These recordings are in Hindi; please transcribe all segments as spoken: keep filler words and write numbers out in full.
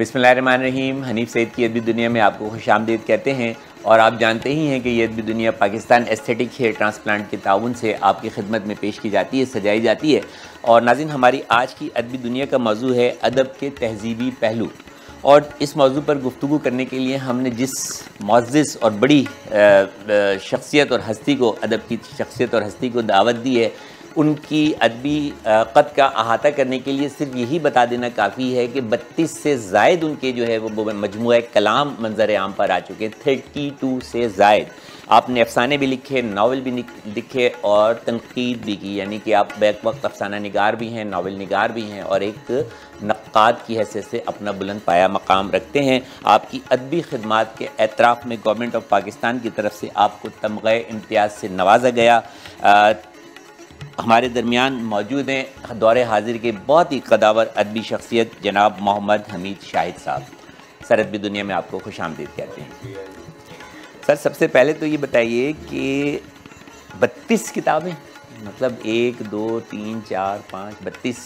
बिस्मिल्लाहिर्रहमानिर्रहीम। हनीफ सईद की अदबी दुनिया में आपको खुशामदीद कहते हैं और आप जानते ही हैं कि ये अदबी दुनिया पाकिस्तान एस्थेटिक हेयर ट्रांसप्लांट के ताउन से आपकी खिदमत में पेश की जाती है, सजाई जाती है। और नाज़रीन, हमारी आज की अदबी दुनिया का मौजू है अदब के तहजीबी पहलू, और इस मौजू पर गुफ्तगू करने के लिए हमने जिस मुअज़्ज़िज़ और बड़ी शख्सियत और हस्ती को, अदब की शख्सियत और हस्ती को दावत दी है, उनकी अदबी क़द का अहाता करने के लिए सिर्फ यही बता देना काफ़ी है कि बत्तीस से ज़ायद उनके जो है वो मजमूआ कलाम मंजर आम पर आ चुके, थर्टी टू से ज़ायद। आपने अफसाने भी लिखे, नावल भी लिखे और तनकीद भी की, यानी कि आप बैक वक्त अफसाना निगार भी हैं, नावल निगार भी हैं और एक नक़्क़ाद की हैसियत से अपना बुलंद पाया मकाम रखते हैं। आपकी अदबी खिदमात के एतराफ़ में गवर्नमेंट ऑफ पाकिस्तान की तरफ से आपको तमग़े इम्तियाज़ से नवाजा गया। आ, हमारे दरमियान मौजूद हैं दौरे हाजिर के बहुत ही कदावर अदबी शख्सियत जनाब मोहम्मद हमीद शाहिद साहब। सर, अदबी दुनिया में आपको खुश आमदीद कहते हैं। सर, सबसे पहले तो ये बताइए कि बत्तीस किताबें, मतलब एक दो तीन चार पाँच बत्तीस,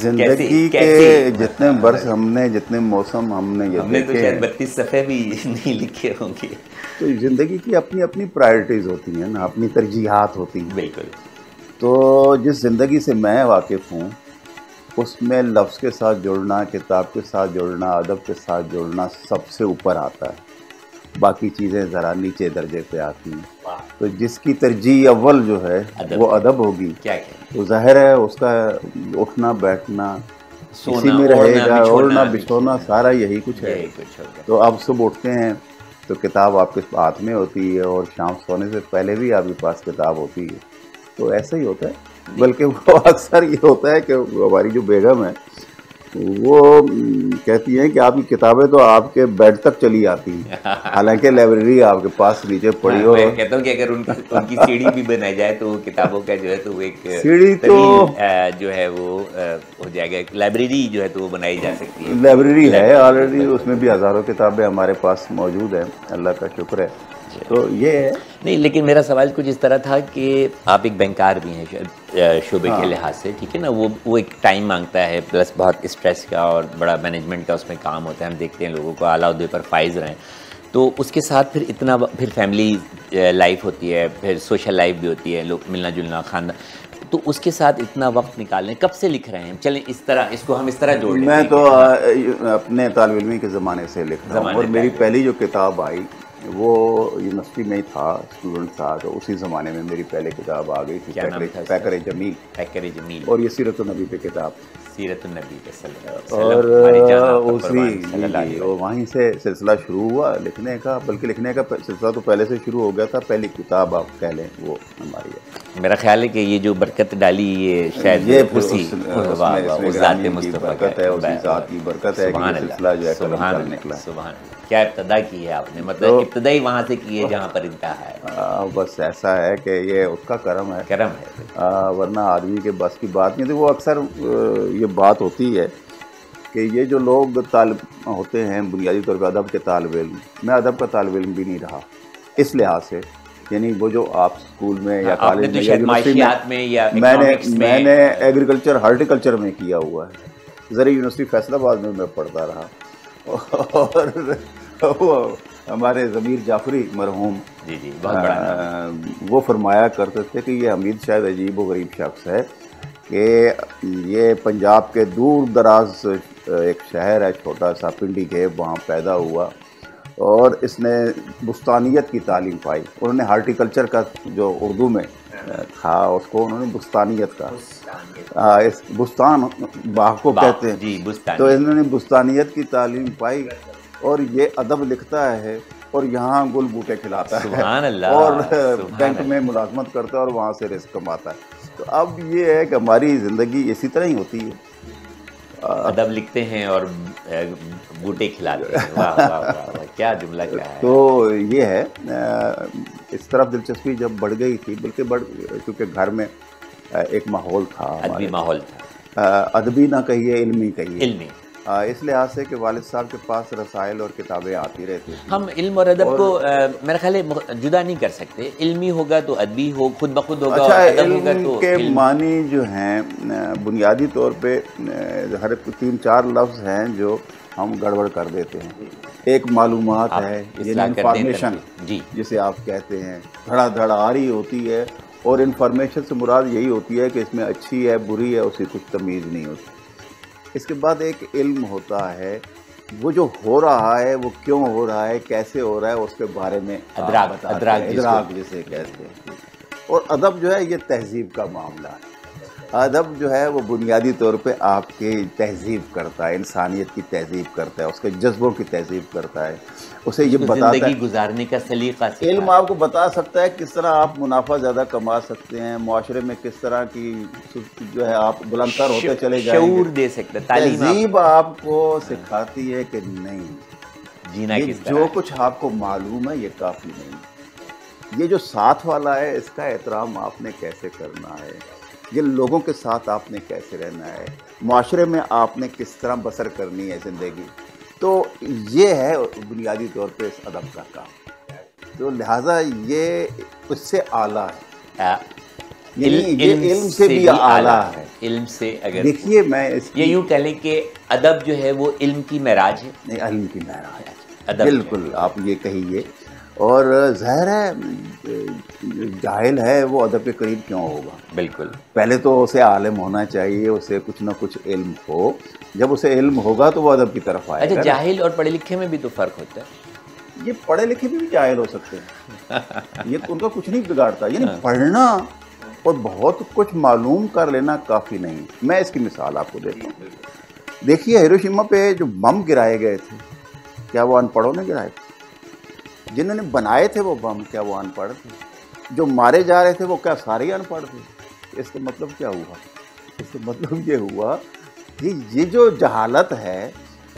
जिंदगी के जितने वर्ष हमने, जितने मौसम हमने हमने तो शायद बत्तीस सफ़े भी नहीं लिखे होंगे। तो ज़िंदगी की अपनी अपनी प्रायोरिटीज़ होती हैं ना, अपनी तरजीहात होती हैं। बिल्कुल। तो जिस ज़िंदगी से मैं वाकिफ़ हूँ उसमें लफ्ज़ के साथ जुड़ना, किताब के साथ जुड़ना, अदब के साथ जुड़ना सबसे ऊपर आता है, बाकी चीज़ें ज़रा नीचे दर्जे पे आती हैं। तो जिसकी तरजीह अव्वल जो है वो अदब होगी। क्या क्या तो ज़ाहिर है उसका उठना बैठना इसी में रहेगा, ओढ़ना बिछोना सारा यही कुछ है। तो आप सुबह उठते हैं तो किताब आपके हाथ में होती है और शाम सोने से पहले भी आपके पास किताब होती है। तो ऐसा ही होता है, बल्कि वो अक्सर ये होता है कि हमारी जो बेगम है वो कहती हैं कि आपकी किताबें तो आपके बेड तक चली आती हैं, हालांकि लाइब्रेरी आपके पास नीचे पड़ी हो। मैं कहता हूं कि अगर उनकी उनकी सीढ़ी भी बनाई जाए तो किताबों का जो है तो एक सीढ़ी तो जो है वो हो जाएगा, लाइब्रेरी जो है तो वो बनाई जा सकती है। लाइब्रेरी है ऑलरेडी, उसमें भी हज़ारों किताबें हमारे पास मौजूद हैं, अल्लाह का शुक्र है। तो ये है नहीं, लेकिन मेरा सवाल कुछ इस तरह था कि आप एक बैंकार भी हैं शोबे हाँ। के लिहाज से, ठीक है ना, वो वो एक टाइम मांगता है, प्लस बहुत स्ट्रेस का और बड़ा मैनेजमेंट का उसमें काम होता है। हम देखते हैं लोगों को आला उहदे पर फाइज रहें, तो उसके साथ फिर इतना फिर फैमिली लाइफ होती है, फिर सोशल लाइफ भी होती है, लोग मिलना जुलना खानदान, तो उसके साथ इतना वक्त निकालें। कब से लिख रहे हैं? चलें इस तरह, इसको हम इस तरह जोड़ लें। मैं तो अपने तालिब इल्मी के ज़माने से लिख रहा हूँ और मेरी पहली जो किताब आई वो यूनिवर्सिटी में ही था, स्टूडेंट था, तो उसी ज़माने में मेरी पहले किताब आ गई थी, पैकर जमील पैकर जमील और ये सीरत नबी पे किताब, सीरत नबी पे, और उसी और वहीं से सिलसिला शुरू हुआ लिखने का। बल्कि लिखने का सिलसिला तो पहले से शुरू हो गया था, पहली किताब आप कह लें वो हमारी है। मेरा ख्याल है कि ये जो बरकत डाली ये शायद ये बरकत है, उसी ज़ात की बरकत है कि सिलसिला जो है कलम निकला। क्या इब्तदा की है आपने, मतलब तो, इब्तदा ही वहाँ से की है जहाँ पर इंतहा है। आ, बस ऐसा है कि ये उसका करम है, करम है आ, वरना आदमी के बस की बात नहीं। तो वो अक्सर ये बात होती है कि ये जो लोग तालिब होते हैं बुनियादी तौर पर अदब के तालिब इल्म, मैं अदब का तालिब इल्म भी नहीं रहा इस लिहाज से, यानी वो जो आप स्कूल में या कॉलेज में या यूनिवर्सिटी में, या मैंने मैंने एग्रीकल्चर हार्टिकल्चर में किया हुआ है, ज़रिए यूनिवर्सिटी फैसलाबाद में मैं पढ़ता रहा। और वो हमारे ज़मीर जाफरी मरहूम जी जी बहुत बड़ा आ, वो फरमाया करते थे कि ये हमीद शायद अजीब व गरीब शख्स है कि ये पंजाब के दूर दराज एक शहर है छोटा सा, पिंडी घेब, वहाँ पैदा हुआ और इसने बुस्तानियत की तालीम पाई। उन्होंने हार्टिकल्चर का जो उर्दू में था उसको उन्होंने बुस्तानियत का आ, इस बुस्तान बाग को कहते हैं जी, तो इन्होंने बुस्तानियत की तालीम पाई और ये अदब लिखता है और यहाँ गुल बूटे खिलाता है और बैंक में मुलाजमत करता है और वहाँ से रिस्क कमाता है। तो अब ये है कि हमारी ज़िंदगी इसी तरह ही होती है, अदब लिखते हैं और बूटे खिलाते हैं। वाह वाह वाह, क्या जुमला क्या है। तो ये है, इस तरफ दिलचस्पी जब बढ़ गई थी, बल्कि बढ़ क्योंकि घर में एक माहौल था, अदबी माहौल था, अदबी ना कहिए इल्मी कहिए, इस लिहाज से कि वालिद साहब के पास रसायल और किताबें आती रहती हैं। हम इल्म और अदब को मेरा ख्याल है जुदा नहीं कर सकते, इल्मी होगा तो अदबी हो, खुद बखुद होगा। अच्छा, और इल्म होगा तो के इल्म। मानी जो हैं बुनियादी तौर पे हर तीन चार लफ्ज़ हैं जो हम गड़बड़ कर देते हैं। एक मालूमात है, इंफॉर्मेशन जी जिसे आप कहते हैं, धड़ाधड़ आ रही होती है, और इन्फॉर्मेशन से मुराद यही होती है कि इसमें अच्छी है बुरी है, उसकी कुछ तमीज़ नहीं होती। इसके बाद एक इल्म होता है, वो जो हो रहा है वो क्यों हो रहा है, कैसे हो रहा है, उसके बारे में अदराक अदराक अदराक जिसे कहते हैं। और अदब जो है ये तहजीब का मामला है। अदब जो है वो बुनियादी तौर पे आपकी तहजीब करता है, इंसानियत की तहजीब करता है, उसके जज्बों की तहजीब करता है, उसे ये बताता है गुजारने का सलीका। इल्म आपको बता सकता है किस तरह आप मुनाफा ज़्यादा कमा सकते हैं, मुआशरे में किस तरह की जो है आप बुलंदतर होते चले जाएंगे, शऊर दे सकते हैं। तहजीब आपको सिखाती है कि नहीं जीना किस तरह, जो कुछ आपको मालूम है ये काफ़ी नहीं, ये जो साथ वाला है इसका एहतराम आपने कैसे करना है, ये लोगों के साथ आपने कैसे रहना है, माशरे में आपने किस तरह बसर करनी है ज़िंदगी। तो ये है बुनियादी तौर पे इस अदब का काम। तो लिहाजा ये उससे आला है, इल्म से भी आला है। इल्म से अगर देखिए, मैं ये यूँ कह लें कि अदब जो है वो इल्म की महराज है। नहीं, इल्म की महराज है, बिल्कुल आप ये कहिए। और ज़ाहिर है जाहिल है वो अदब के करीब क्यों होगा, बिल्कुल। पहले तो उसे आलिम होना चाहिए, उसे कुछ ना कुछ इल्म हो, जब उसे इल्म होगा तो वो अदब की तरफ आएगा। अच्छा, जाहिल और पढ़े लिखे में भी तो फ़र्क होता है। ये पढ़े लिखे भी, भी जाहिल हो सकते हैं, ये उनका कुछ नहीं बिगाड़ता। यानी हाँ। पढ़ना और बहुत कुछ मालूम कर लेना काफ़ी नहीं। मैं इसकी मिसाल आपको देता हूँ। देखिए, हिरोशिमा पे जो बम गिराए गए थे, क्या वो अनपढ़ों ने गिराए थे? जिन्होंने बनाए थे वो बम, क्या वो अनपढ़ थे? जो मारे जा रहे थे वो क्या सारे अनपढ़ थे? इसका मतलब क्या हुआ? इसका मतलब ये हुआ कि ये जो जहालत है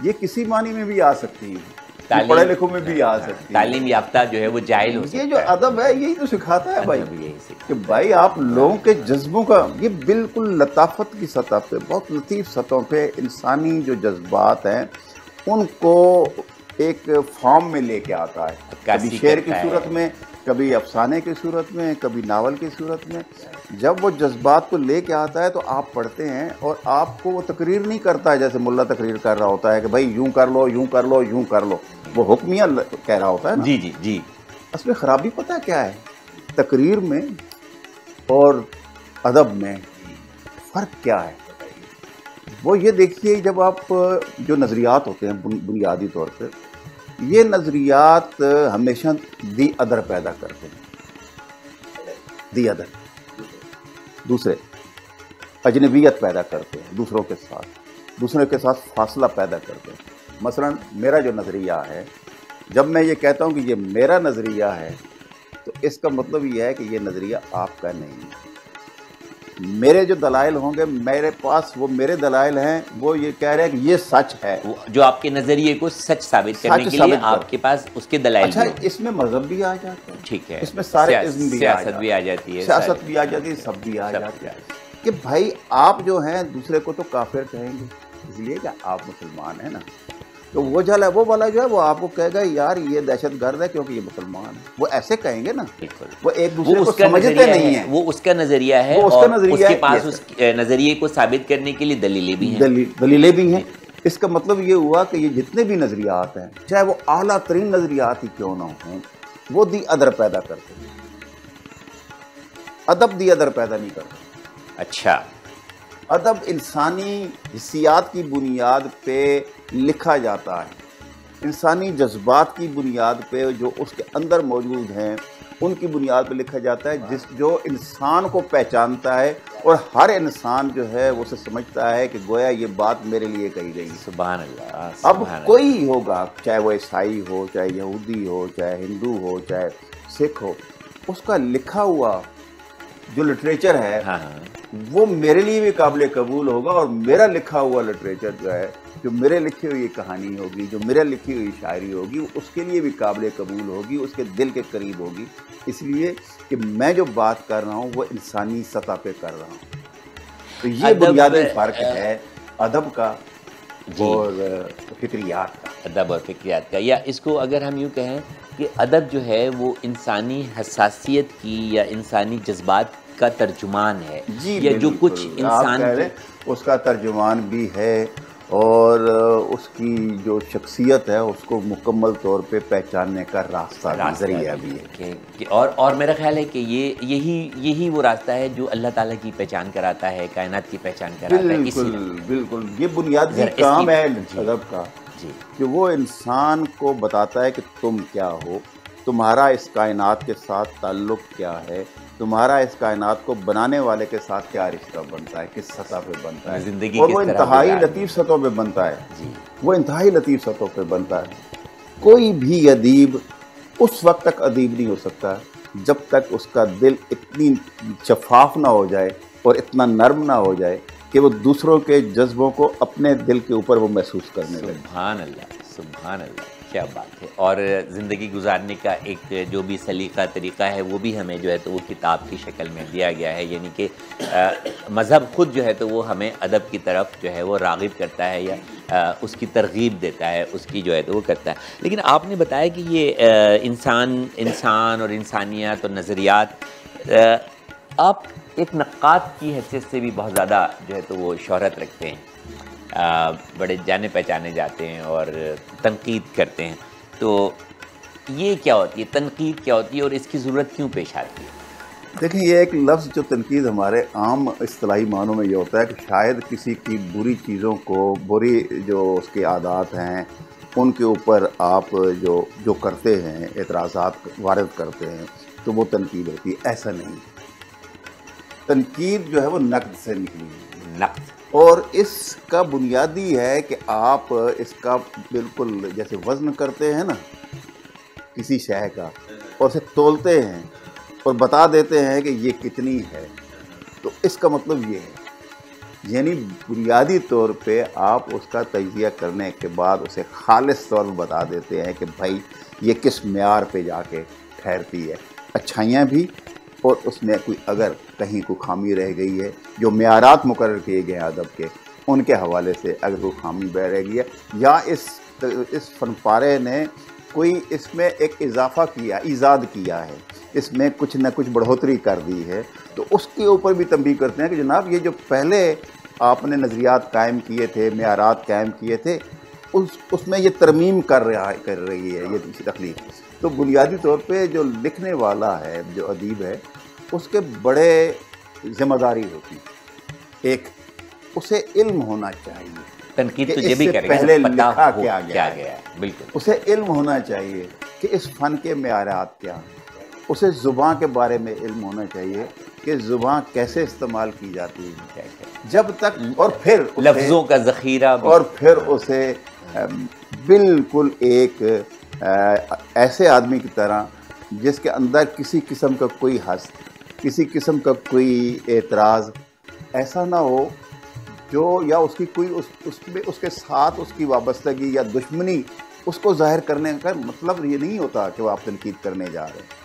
ये किसी मानी में भी आ सकती है, पढ़े लिखों में भी आ सकती है। तालीम याफ्ता जो है वो जाहिल हो सकता है। ये जो अदब है यही तो सिखाता है भाई, यही कि भाई आप लोगों के जज्बों का, ये बिल्कुल लताफत की सतह पर, बहुत लतीफ़ सतहों पर इंसानी जो जज्बात हैं उनको एक फॉर्म में लेके आता है। कभी शेर की सूरत में, कभी अफसाने की सूरत में, कभी नावल की सूरत में। जब वो जज्बात को लेके आता है तो आप पढ़ते हैं, और आपको वो तकरीर नहीं करता है जैसे मुल्ला तकरीर कर रहा होता है कि भाई यूं कर लो, यूं कर लो, यूं कर लो, वो हुक्मिया कह रहा होता है ना। जी जी जी। इसमें खराबी पता क्या है? तकरीर में और अदब में फ़र्क क्या है? वो ये देखिए, जब आप जो नज़रियात होते हैं बुनियादी तौर पर, ये नज़रियात हमेशा दी अदर पैदा करते हैं, दी अदर, दूसरे अजनबियत पैदा करते हैं, दूसरों के साथ दूसरों के साथ फासला पैदा करते हैं। मसलन मेरा जो नज़रिया है, जब मैं ये कहता हूँ कि ये मेरा नज़रिया है, तो इसका मतलब ये है कि ये नज़रिया आपका नहीं है। मेरे जो दलाइल होंगे मेरे पास, वो मेरे दलाइल हैं, वो ये कह रहे हैं कि ये सच है, जो आपके नज़रिए को सच साबित करने के लिए आपके पास उसके दलाइल। अच्छा, इसमें मजहब भी आ जाता है, ठीक है, इसमें सारे इज्म भी आ जाती है, सियासत भी आ जाती है, सब भी आ जाती है कि भाई आप जो हैं दूसरे को तो काफिर कहेंगे इसलिए कि आप मुसलमान हैं ना। तो वो जल है वो वाला जो है वो आपको कहेगा यार ये दहशत गर्द है क्योंकि ये मुसलमान है, वो ऐसे कहेंगे ना। वो एक दूसरे वो को समझते नहीं है, वो उसका नजरिया है, वो उसका नजरिया उसके है, पास उस नजरिए को साबित करने के लिए दलीलें भी हैं, दलीलें दलीले भी हैं। इसका मतलब ये हुआ कि ये जितने भी नजरियात हैं, चाहे वो आला तरीन नजरियात ही क्यों ना हों, वो दी अदर पैदा करते हैं, अदब दी अदर पैदा नहीं करते। अच्छा, अदब इंसानी हिस्सियात की बुनियाद पे लिखा जाता है, इंसानी जज्बात की बुनियाद पे, जो उसके अंदर मौजूद हैं उनकी बुनियाद पे लिखा जाता है, जिस जो इंसान को पहचानता है, और हर इंसान जो है वो उसे समझता है कि गोया ये बात मेरे लिए कही गई। सुभान अल्लाह। अब कोई होगा, चाहे वो ईसाई हो, चाहे यहूदी हो, चाहे हिंदू हो, चाहे सिख हो, उसका लिखा हुआ जो लिटरेचर है हाँ। वो मेरे लिए भी काबिल कबूल होगा, और मेरा लिखा हुआ लिटरेचर जो है, जो मेरे लिखी हुई कहानी होगी, जो मेरे लिखी हुई शायरी होगी, उसके लिए भी काबिल कबूल होगी, उसके दिल के करीब होगी, इसलिए कि मैं जो बात कर रहा हूँ वो इंसानी सतह पे कर रहा हूँ। तो ये बुनियादी फ़र्क है अदब का और फिक्रियात का, अदब और फिक्रियात का, या इसको अगर हम यूँ कहें कि अदब जो है वो इंसानी हसासियत की या इंसानी जज्बात का तर्जुमान है, या जो कुछ इंसान उसका तर्जुमान भी है और उसकी जो शख्सियत है उसको मुकम्मल तौर पे पहचानने का रास्ता नजरिया भी है के, के, और और मेरा ख्याल है कि ये यही यही वो रास्ता है जो अल्लाह ताला की पहचान कराता है, कायनात की पहचान कराता है। बिल्कुल बिल्कुल, ये बुनियादी काम है अदब का जी, कि वो इंसान को बताता है कि तुम क्या हो, तुम्हारा इस कायनात के साथ ताल्लुक़ क्या है, तुम्हारा इस कायनात को बनाने वाले के साथ क्या रिश्ता बनता है, किस सतह पे बनता है ज़िंदगी, और वो इंतहाई लतीफ़ सतहों पे बनता है जी, वो इंतहाई लतीफ़ सतहों पे बनता है। कोई भी अदीब उस वक्त तक अदीब नहीं हो सकता जब तक उसका दिल इतनी शफाफ ना हो जाए और इतना नरम ना हो जाए कि वो दूसरों के जज्बों को अपने दिल के ऊपर वो महसूस करने लगे। सुभान अल्लाह, सुभान अल्लाह, क्या बात है। और ज़िंदगी गुजारने का एक जो भी सलीका तरीक़ा है वो भी हमें जो है तो वो किताब की शक्ल में दिया गया है, यानी कि मज़हब ख़ुद जो है तो वो हमें अदब की तरफ जो है वो राग़िब करता है या आ, उसकी तरगीब देता है, उसकी जो है तो वो करता है। लेकिन आपने बताया कि ये इंसान इंसान और इंसानियत और नज़रियात आप एक नक़्क़ाद की हैसियत से भी बहुत ज़्यादा जो है तो वो शोहरत रखते हैं, आ, बड़े जाने पहचाने जाते हैं और तनकीद करते हैं, तो ये क्या होती है तनकीद, क्या होती है और इसकी ज़रूरत क्यों पेश आती है? देखिए, ये एक लफ्ज़ जो तनकीद हमारे आम इस्तिलाही मानों में ये होता है कि शायद किसी की बुरी चीज़ों को, बुरी जो उसके आदात हैं उनके ऊपर आप जो जो करते हैं एतराज़ात वारद करते हैं तो वो तनकीद होती है। ऐसा नहीं, तनकीद जो है वो नक़्द से निकली है, नक़्द, और इसका बुनियादी है कि आप इसका बिल्कुल जैसे वज़न करते हैं ना किसी शय का और उसे तोलते हैं और बता देते हैं कि ये कितनी है, तो इसका मतलब ये है, यानी बुनियादी तौर पे आप उसका तजिया करने के बाद उसे खालिस तौर पर बता देते हैं कि भाई ये किस म्यार पे जाके ठहरती है, अच्छाइयाँ भी और उसमें कोई अगर कहीं कोई खामी रह गई है, जो म्यारात मुकर्रर किए गए हैं अदब के उनके हवाले से अगर कोई खामी बह रह गई है या इस इस फनपारे ने कोई इसमें एक इजाफा किया, ईजाद किया है, इसमें कुछ ना कुछ बढ़ोतरी कर दी है, तो उसके ऊपर भी तंबीह करते हैं कि जनाब ये जो पहले आपने नज़रियात कायम किए थे, म्यारात कायम किए थे, उस उसमें ये तरमीम कर रहा कर रही है ये तकलीफ। तो बुनियादी तौर पे जो लिखने वाला है, जो अदीब है, उसके बड़े ज़िम्मेदारी होती है, एक उसे इल्म होना चाहिए तनकीद तो ये भी करेगा पहले लिखा क्या गया है, बिल्कुल उसे इल्म होना चाहिए कि इस फ़न के मेयारात क्या हैं, उसे ज़ुबान के बारे में इल्म होना चाहिए कि ज़ुबान कैसे इस्तेमाल की जाती है, जब तक और फिर लफ्ज़ों का ज़ख़ीरा, और फिर उसे बिल्कुल एक ऐसे आदमी की तरह जिसके अंदर किसी किस्म का कोई हस, किसी किस्म का कोई एतराज़ ऐसा ना हो जो, या उसकी कोई उस उसमें उसके साथ उसकी वाबस्तगी या दुश्मनी उसको ज़ाहिर करने का मतलब ये नहीं होता कि वो आप तनकीद करने जा रहे हैं।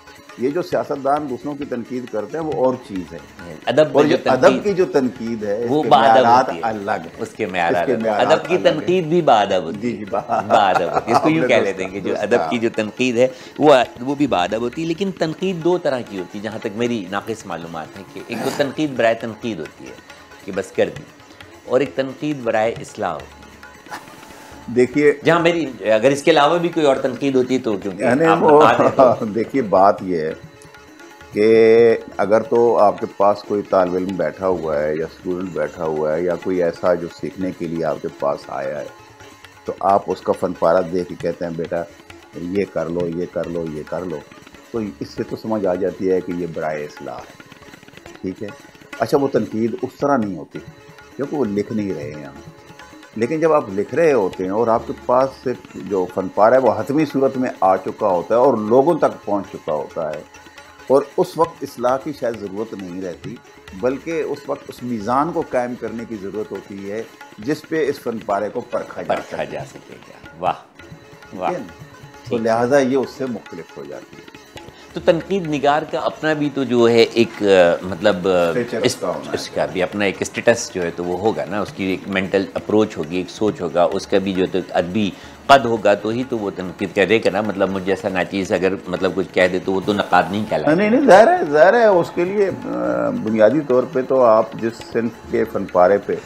ये जो सियासतदान दूसरों की तनकीद करते हैं वो और चीज़ है, अदब और जो अदब की जो तनकीद है वो बादब अलग है, उसके मेयारात अदब की तनकीद भी बादब जी बादब, इसको यूँ कह लेते हैं कि जो अदब की जो तनकीद है वो वो भी बादब होती है। लेकिन तनकीद दो तरह की होती है जहाँ तक मेरी नाक़िस मालूमात है, कि एक तो तनकीद बराए तनकीद होती है कि बस कर दी, और एक तनकीद बराए इस्लाह होती है। देखिए जहाँ मेरी अगर इसके अलावा भी कोई और तनकीद होती तो क्योंकि देखिए बात यह है कि अगर तो आपके पास कोई तालिब इल्म बैठा हुआ है या स्टूडेंट बैठा हुआ है या कोई ऐसा जो सीखने के लिए आपके पास आया है, तो आप उसका फनपारा देख के कहते हैं बेटा ये कर लो, ये कर लो, ये कर लो, तो इससे तो समझ आ जाती है कि ये बराए इस्लाह है, ठीक है। अच्छा, वो तनकीद उस तरह नहीं होती क्योंकि वो लिख नहीं रहे हैं हम, लेकिन जब आप लिख रहे होते हैं और आपके पास जो फनपारा है वो हतमी सूरत में आ चुका होता है और लोगों तक पहुंच चुका होता है, और उस वक्त इस्लाह की शायद ज़रूरत नहीं रहती, बल्कि उस वक्त उस मीज़ान को कायम करने की ज़रूरत होती है जिस पे इस फनपारे को परखा परखा जा सकेगा। वाह वाह, तो लिहाजा ये उससे मुख्तलिफ हो जाती है। तो तनकीद निगार का अपना भी तो जो है एक मतलब इस, इसका भी अपना एक स्टेटस जो है तो वो होगा ना, उसकी एक मेंटल अप्रोच होगी, एक सोच होगा, उसका भी जो है तो अदबी कद होगा तो ही तो वो तनकीद करेगा ना। मतलब मुझे ऐसा नाचीज़ अगर मतलब कुछ कह दे तो वो तो नक़ाद नहीं कहलाएगा। नहीं नहीं, ज़ाहिर है ज़ाहिर है उसके लिए बुनियादी तौर पर तो आप जिस सिंफ के फनपारे पे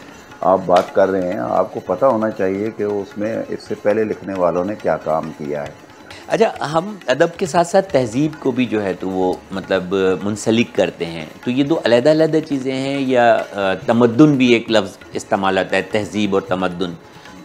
आप बात कर रहे हैं आपको पता होना चाहिए कि उसमें इससे पहले लिखने वालों ने क्या काम किया है। अच्छा, हम अदब के साथ साथ तहजीब को भी जो है तो वो मतलब मुंसलिक करते हैं, तो ये दो अलग अलग चीज़ें हैं, या तमद्दुन भी एक लफ्ज़ इस्तेमाल होता है, तहजीब और तमद्दुन,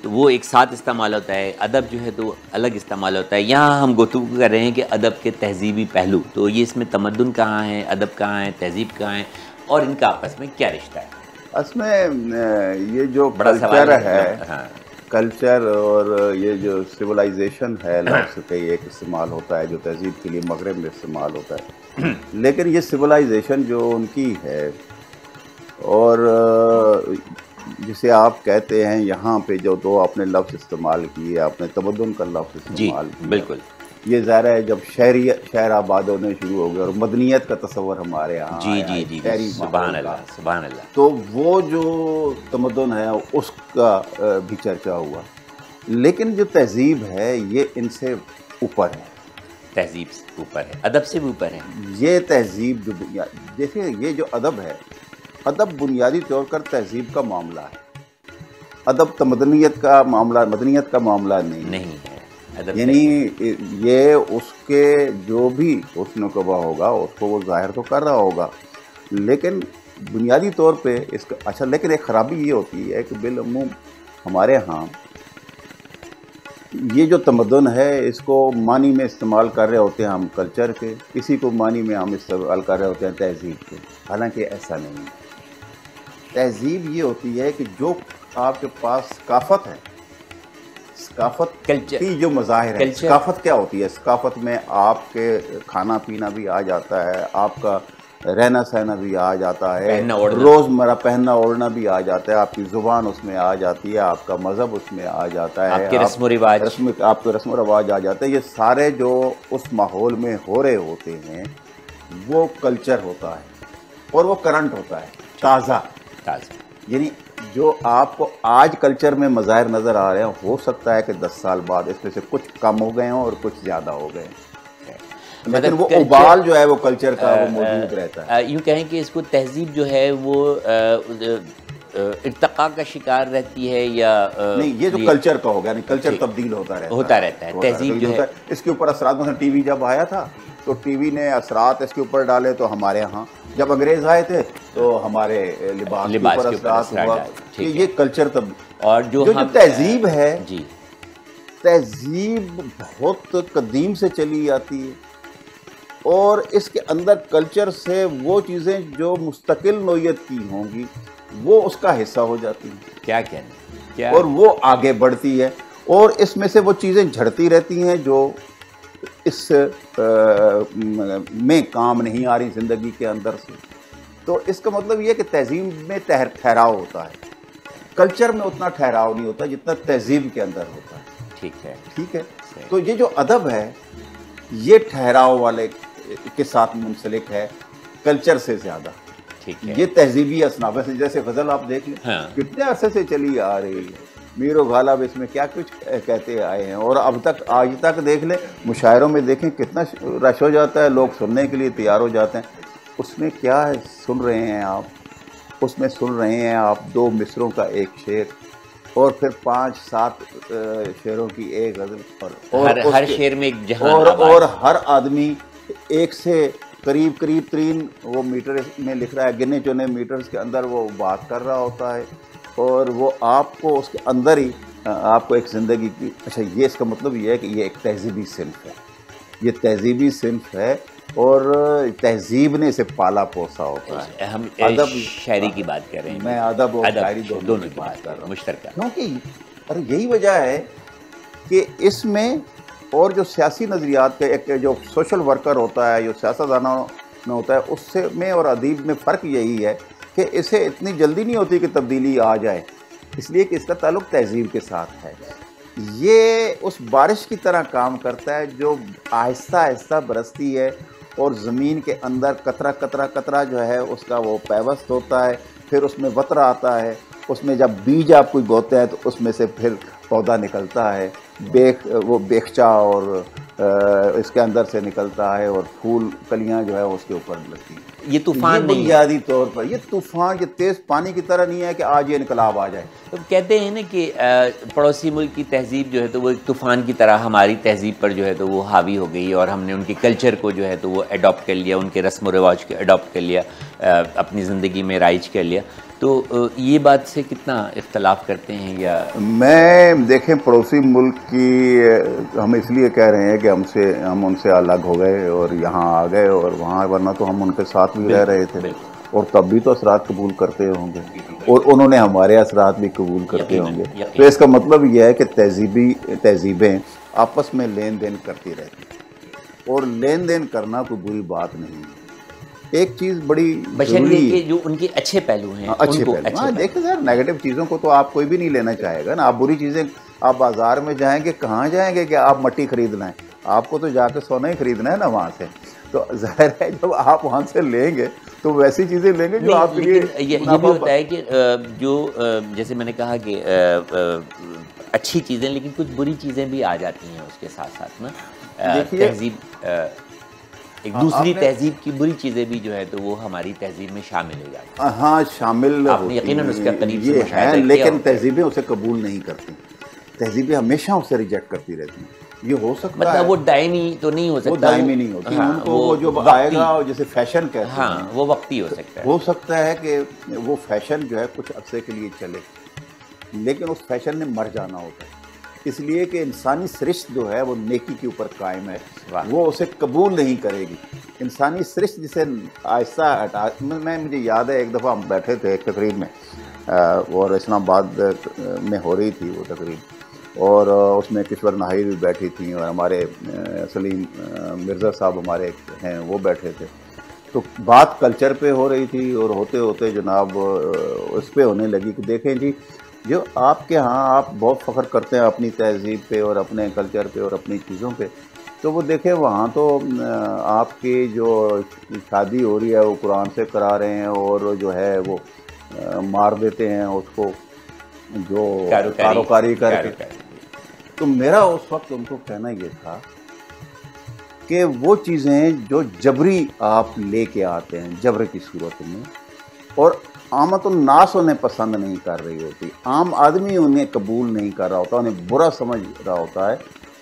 तो वो एक साथ इस्तेमाल होता है, अदब जो है तो अलग इस्तेमाल होता है। यहाँ हम गुफ्तगू कर रहे हैं कि अदब के तहजीबी पहलू, तो ये इसमें तमद्दुन कहाँ है, अदब कहाँ है, तहजीब कहाँ है, और इनका आपस में क्या रिश्ता है। इसमें ये जो कल्चर है, हाँ। कल्चर और ये जो सिविलाइजेशन है लफ्ज़ का एक इस्तेमाल होता है जो तहजीब के लिए मगरब में इस्तेमाल होता है, लेकिन ये सिविलाइजेशन जो उनकी है और जिसे आप कहते हैं यहाँ पे जो दो आपने लफ्ज़ इस्तेमाल किए, आपने तमद्दुन का लफ्ज़ इस्तेमाल किया, बिल्कुल ये ज़ाहिर है जब शहरी शहर आबाद होने शुरू हो गए और मदनियत का तस्वर हमारे यहाँ जी जी जी शहरी सुभान अल्लाह सुभान अल्लाह, तो वो जो तमद्दुन है उसका भी चर्चा हुआ, लेकिन जो तहजीब है ये इनसे ऊपर है, तहजीब से ऊपर है, अदब से भी ऊपर है। ये तहजीब जो बुनियादी, देखिए ये जो अदब है, अदब बुनियादी तौर पर तहजीब का मामला है, अदब तमदनियत का मामला, मदनियत का मामला नहीं नहीं है। यानी ये उसके जो भी उसने कबा होगा उसको वो जाहिर तो कर रहा होगा, लेकिन बुनियादी तौर पे इसका अच्छा, लेकिन एक ख़राबी ये होती है कि बिलअमूम हमारे यहाँ ये जो तमद्दुन है इसको मानी में इस्तेमाल कर रहे होते हैं हम कल्चर के, किसी को मानी में हम इस्तेमाल कर रहे होते हैं तहजीब के, हालांकि ऐसा नहीं है। तहजीब ये होती है कि जो आपके पास सकाफत है, सकाफत कल्चर की जो मज़ाहिर है, सकाफत क्या होती है, सकाफत में आपके खाना पीना भी आ जाता है, आपका रहना सहना भी आ जाता है, रोज़मर्रा पहनना ओढ़ना भी आ जाता है, आपकी ज़ुबान उसमें आ जाती है, आपका मज़हब उसमें आ जाता है, आपके रस्म रिवाज रस्म आपके रस्म रवाज आ जाते हैं, ये सारे जो उस माहौल में हो रहे होते हैं वो कल्चर होता है और वो करंट होता है, ताज़ा ताज़ा। यानी जो आपको आज कल्चर में मज़ाहिर नज़र आ रहे हैं हो सकता है कि दस साल बाद इसमें से कुछ कम हो गए हों और कुछ ज़्यादा हो गए, लेकिन वो उबाल जो है वो कल्चर का वो मौजूद रहता है। यूँ कहें कि इसको तहजीब जो है वो इर्तका का शिकार रहती है या नहीं, ये जो कल्चर का होगा, यानी कल्चर तब्दील होता रहता होता रहता है, तहजीब जो है इसके ऊपर असरात, मतलब टी वी जब आया था तो टीवी ने असरात इसके ऊपर डाले, तो हमारे यहाँ जब अंग्रेज़ आए थे तो हमारे लिबास लिबास के ऊपर असरात हुआ, कि ये कल्चर तब और जो, जो, हाँ जो तहजीब है जी, तहजीब बहुत कदीम से चली आती है और इसके अंदर कल्चर से वो चीज़ें जो मुस्तकिल नोयत की होंगी वो उसका हिस्सा हो जाती है, क्या कहना क्या, और वो आगे बढ़ती है और इसमें से वो चीज़ें झड़ती रहती हैं जो इस आ, में काम नहीं आ रही ज़िंदगी के अंदर से। तो इसका मतलब यह है कि तहजीब में ठहर ठहराव होता है, कल्चर में उतना ठहराव नहीं होता जितना तहजीब के अंदर होता है। ठीक है ठीक है, तो ये जो अदब है ये ठहराव वाले के साथ मुंसलिक है कल्चर से ज़्यादा। ठीक है, ये तहजीबी असनाफ से, जैसे गज़ल आप देख लें, हाँ। कितने अरसे से चली आ रही है, मीर गालब इसमें क्या कुछ कहते आए हैं, और अब तक आज तक देख लें, मुशायरों में देखें कितना रश हो जाता है, लोग सुनने के लिए तैयार हो जाते हैं, उसमें क्या है? सुन रहे हैं आप, उसमें सुन रहे हैं आप दो मिसरों का एक शेर और फिर पाँच सात शेरों की एक गज़ल, और, और हर, हर शेर में एक जहान और, और हर आदमी एक से करीब करीब तीन वो मीटर में लिख रहा है, गिने चुने मीटर्स के अंदर वो बात कर रहा होता है और वो आपको उसके अंदर ही आपको एक ज़िंदगी की, अच्छा ये इसका मतलब ये है कि ये एक तहजीबी सिंफ है, ये तहजीबी सिंफ है और तहजीब ने इसे पाला पोसा होता है। हम अदब शायरी की बात कर रहे हैं, मैं अदब और शायरी दोनों की बात कर रहा हूँ मुश्तरका, क्योंकि और यही वजह है कि इसमें और जो सियासी नज़रियात का एक जो सोशल वर्कर होता है, जो सियासतदाना में होता है, उससे में और अदीब में फ़र्क यही है कि इसे इतनी जल्दी नहीं होती कि तब्दीली आ जाए, इसलिए कि इसका ताल्लुक तहजीब के साथ है। ये उस बारिश की तरह काम करता है जो आहिस्ता आहिस्ता बरसती है और ज़मीन के अंदर कतरा कतरा कतरा जो है उसका वो पैवस्त होता है, फिर उसमें वतरा आता है, उसमें जब बीज आप कोई बोते हैं तो उसमें से फिर पौधा निकलता है, बेख वो बेखचा और आ, इसके अंदर से निकलता है और फूल कलियां जो है उसके ऊपर लगती हैं। ये तूफान बुनियादी तौर पर ये तूफान ये तेज़ पानी की तरह नहीं है कि आज ये इनकलाब आ जाए। तो कहते हैं ना कि पड़ोसी मुल्क की तहजीब जो है तो वो एक तूफ़ान की तरह हमारी तहजीब पर जो है तो वो हावी हो गई और हमने उनके कल्चर को जो है तो वो अडॉप्ट कर लिया, उनके रस्म व रिवाज को अडॉप्ट कर लिया, अपनी ज़िंदगी में राइज कर लिया। तो ये बात से कितना इख्तलाफ करते हैं? या मैं देखें पड़ोसी मुल्क की हम इसलिए कह रहे हैं कि हमसे हम उनसे अलग हो गए और यहाँ आ गए और वहाँ, वरना तो हम उनके साथ भी रह रहे थे और तब भी तो असरात कबूल करते होंगे और उन्होंने हमारे असरात भी कबूल करते होंगे। तो इसका मतलब यह है कि तहजीबी तहजीबें आपस में लेन देन करती रहती और लेन देन करना कोई बुरी बात नहीं है। एक चीज़ बड़ी बशर्ते कि जो उनके अच्छे पहलू हैं, अच्छे पहलू। हाँ देखिए सर, नेगेटिव चीज़ों को तो आप कोई भी नहीं लेना चाहेगा ना। आप बुरी चीज़ें आप बाज़ार में जाएंगे कहाँ जाएंगे कि आप मट्टी ख़रीदना है, आपको तो जाकर सोना ही ख़रीदना है ना वहाँ से। तो ज़ाहिर है जब आप वहाँ से लेंगे तो वैसी चीज़ें लेंगे जो आपके लिए। ये भी होता है कि जो जैसे मैंने कहा कि अच्छी चीज़ें, लेकिन कुछ बुरी चीज़ें भी आ जाती हैं उसके साथ साथ ना। तहजीब एक दूसरी तहजीब की बुरी चीज़ें भी जो है तो वो हमारी तहजीब में शामिल हो जाती हैं। हाँ शामिल आपने यकीनन उसका करीब ये है, लेकिन तहजीबें उसे कबूल नहीं करती, तहजीबें हमेशा उसे रिजेक्ट करती रहती हैं। ये हो सकता मतलब है वो दायमी तो नहीं हो सकता, वो दायमी नहीं होती। हाँ, उनको वो जो आएगा जैसे फैशन कहते हैं। हाँ वो वक्ती हो सकता है, हो सकता है कि वो फैशन जो है कुछ अरसे के लिए चले, लेकिन उस फैशन ने मर जाना होता है। इसलिए कि इंसानी सृष्टि जो है वो नेकी के ऊपर कायम है, वो उसे कबूल नहीं करेगी। इंसानी सृष्टि जिसे आहिस्ता हटा, मैं मुझे याद है एक दफ़ा हम बैठे थे एक तकरीब में और इस्लामाबाद में हो रही थी वो तकरीब, और उसमें किश्वर नाहिद भी बैठी थी और हमारे सलीम मिर्ज़ा साहब हमारे हैं वो बैठे थे। तो बात कल्चर पे हो रही थी और होते होते जनाब उस पर होने लगी कि देखें जी जो आपके यहाँ आप बहुत फ़ख्र करते हैं अपनी तहजीब पे और अपने कल्चर पे और अपनी चीज़ों पे, तो वो देखें वहाँ तो आपकी जो शादी हो रही है वो कुरान से करा रहे हैं और जो है वो मार देते हैं उसको जो कारोबारी करके। तो मेरा उस वक्त उनको कहना ये था कि वो चीज़ें जो जबरी आप लेके आते हैं जबर की सूरत में और आमतुन्नास उन्हें पसंद नहीं कर रही होती, आम आदमी उन्हें कबूल नहीं कर रहा होता, उन्हें बुरा समझ रहा होता है,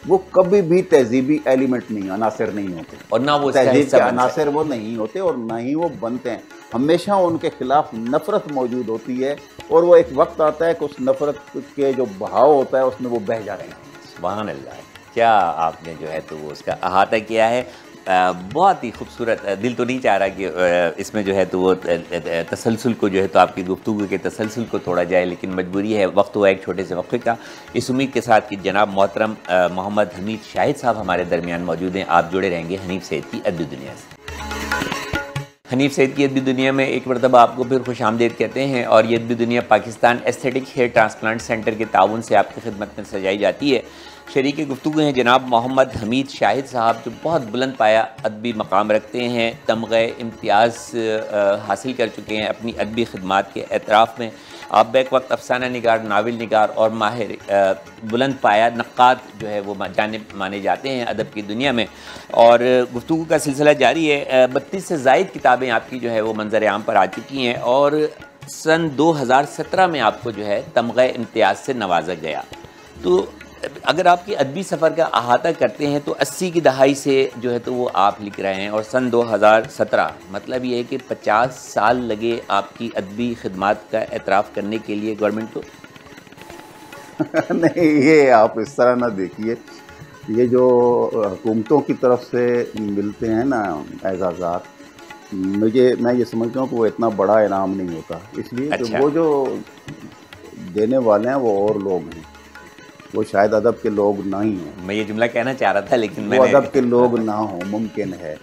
वो कभी भी तहजीबी एलिमेंट नहीं, अनासर नहीं होते और ना वो तहजीब के अनासर वो नहीं होते और ना ही वो बनते हैं। हमेशा उनके खिलाफ नफरत मौजूद होती है और वो एक वक्त आता है कि उस नफरत के जो बहाव होता है उसमें वो बह जा रहे हैं। सुभान अल्लाह, क्या आपने जो है तो वो उसका अहाता किया है। आ, बहुत ही खूबसूरत। दिल तो नहीं चाह रहा कि आ, इसमें जो है तो वो तसलसल को जो है तो आपकी गुफ्तगू के तसलसल को तोड़ा जाए, लेकिन मजबूरी है। वक्त हुआ एक छोटे से वक़्फ़े का, इस उम्मीद के साथ कि जनाब मोहतरम मोहम्मद हमीद शाहिद साहब हमारे दरमियान मौजूद हैं। आप जुड़े रहेंगे हनीफ सैयद की अदबी दुनिया से। हनीफ सैयद की अदबी दुनिया में एक मरतबा आपको फिर खुश आमदेद कहते हैं और ये अदबी दुनिया Pakistan aesthetic hair transplant centre के ताउन से आपकी खिदमत में सजाई जाती है। शरीक गुफ्तगू हैं जनाब मोहम्मद हमीद शाहिद साहब, जो बहुत बुलंद पाया अदबी मकाम रखते हैं, तमग़े इम्तियाज़ हासिल कर चुके हैं अपनी अदबी खदमात के एतराफ़ में। आप बैक वक्त अफसाना निगार, नावल निगार और माहिर बुलंद पाया नक़्क़ाद जो है वो जानिब माने जाते हैं अदब की दुनिया में। और गुफ्तगू का सिलसिला जारी है। बत्तीस से ज़ायद किताबें आपकी जो है वो मंजर आम पर आ चुकी हैं और सन दो हज़ार सत्रह में आपको जो है तमग़े इम्तियाज़ से नवाजा गया। तो अगर आपकी अदबी सफ़र का अहाता करते हैं तो अस्सी की दहाई से जो है तो वो आप लिख रहे हैं और सन दो हज़ार सत्रह, मतलब ये है कि पचास साल लगे आपकी अदबी खिदमत का एतराफ़ करने के लिए गवर्नमेंट को। नहीं, ये आप इस तरह ना देखिए, ये जो हुकूमतों की तरफ से मिलते हैं ना एजाज़ात, मुझे मैं ये समझता हूँ कि वो इतना बड़ा इनाम नहीं होता, इसलिए अच्छा। वो जो देने वाले हैं वो और लोग हैं, वो शायद अदब के लोग ना ही हों। मैं ये जुमला कहना चाह रहा था लेकिन वो अदब के लोग ना हों, मुमकिन है,